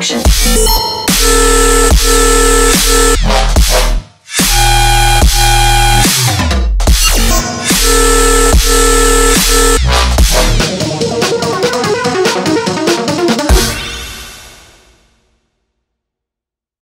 destruction.